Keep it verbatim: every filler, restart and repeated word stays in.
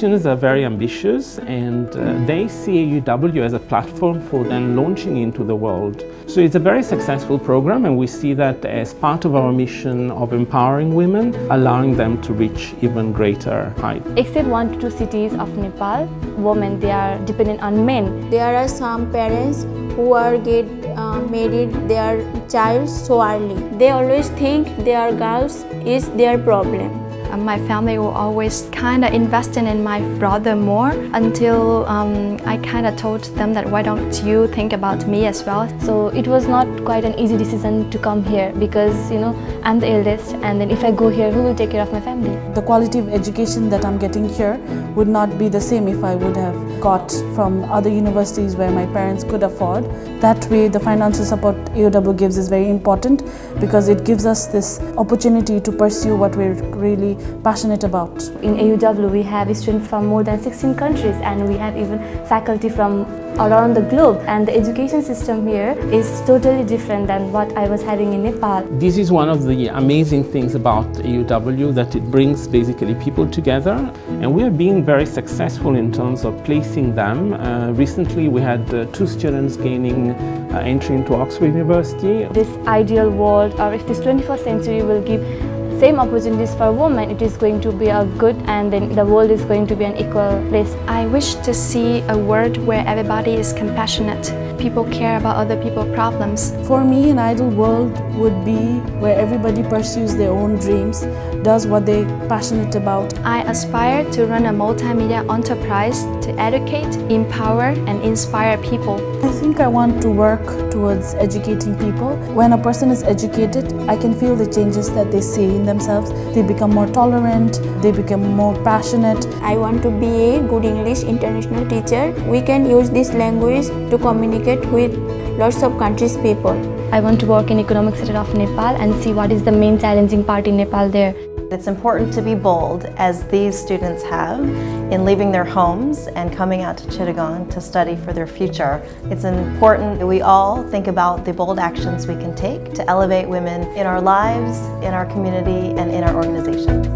students are very ambitious, and uh, they see U W as a platform for then launching into the world. So it's a very successful program, and we see that as part of our mission of empowering women, allowing them to reach even greater heights. Except one to two cities of Nepal, women, they are dependent on men. There are some parents who are get uh, married their child so early. They always think their girls is their problem. My family will always kind of invest in my brother more until um, I kind of told them that why don't you think about me as well. So it was not quite an easy decision to come here because, you know, I'm the eldest, and then if I go here, who will take care of my family? The quality of education that I'm getting here would not be the same if I would have got from other universities where my parents could afford. That way the financial support A O W gives is very important because it gives us this opportunity to pursue what we're really passionate about. In A U W we have students from more than sixteen countries, and we have even faculty from around the globe, and the education system here is totally different than what I was having in Nepal. This is one of the amazing things about A U W, that it brings basically people together, and we are being very successful in terms of placing them. Uh, recently we had uh, two students gaining uh, entry into Oxford University. This ideal world, or if this twenty-first century will give same opportunities for women, it is going to be a good, and then the world is going to be an equal place. I wish to see a world where everybody is compassionate. People care about other people's problems. For me, an ideal world would be where everybody pursues their own dreams, does what they're passionate about. I aspire to run a multimedia enterprise to educate, empower, and inspire people. I think I want to work towards educating people. When a person is educated, I can feel the changes that they see in themselves. They become more tolerant, they become more passionate. I want to be a good English international teacher. We can use this language to communicate with lots of countries' people. I want to work in economic sector of Nepal and see what is the main challenging part in Nepal there. It's important to be bold, as these students have, in leaving their homes and coming out to Chittagong to study for their future. It's important that we all think about the bold actions we can take to elevate women in our lives, in our community, and in our organizations.